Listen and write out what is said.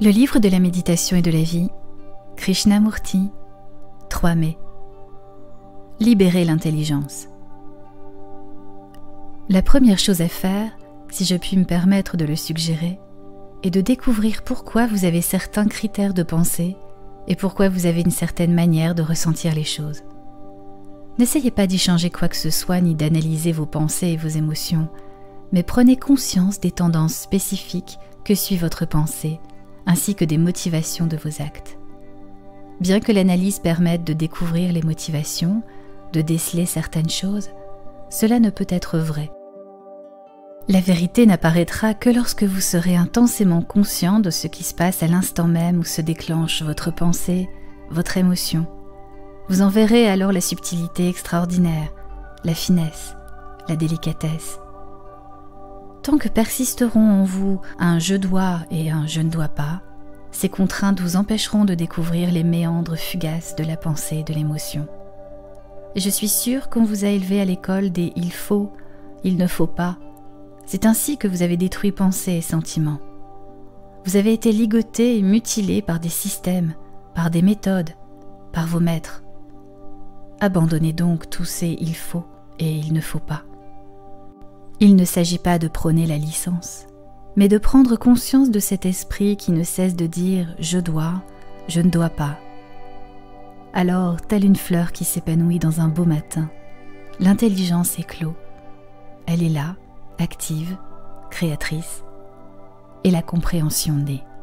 Le livre de la méditation et de la vie, Krishnamurti, 3 mai. Libérer l'intelligence. La première chose à faire, si je puis me permettre de le suggérer, est de découvrir pourquoi vous avez certains critères de pensée et pourquoi vous avez une certaine manière de ressentir les choses. N'essayez pas d'y changer quoi que ce soit ni d'analyser vos pensées et vos émotions, mais prenez conscience des tendances spécifiques que suit votre pensée, ainsi que des motivations de vos actes. Bien que l'analyse permette de découvrir les motivations, de déceler certaines choses, cela ne peut être vrai. La vérité n'apparaîtra que lorsque vous serez intensément conscient de ce qui se passe à l'instant même où se déclenche votre pensée, votre émotion. Vous en verrez alors la subtilité extraordinaire, la finesse, la délicatesse. Tant que persisteront en vous un « je dois » et un « je ne dois pas », ces contraintes vous empêcheront de découvrir les méandres fugaces de la pensée et de l'émotion. Je suis sûre qu'on vous a élevé à l'école des « il faut », « il ne faut pas ». C'est ainsi que vous avez détruit pensée et sentiments. Vous avez été ligoté et mutilé par des systèmes, par des méthodes, par vos maîtres. Abandonnez donc tous ces « il faut » et « il ne faut pas ». Il ne s'agit pas de prôner la licence, mais de prendre conscience de cet esprit qui ne cesse de dire « je dois »,« je ne dois pas ». Alors, telle une fleur qui s'épanouit dans un beau matin, l'intelligence éclot. Elle est là, active, créatrice, et la compréhension naît.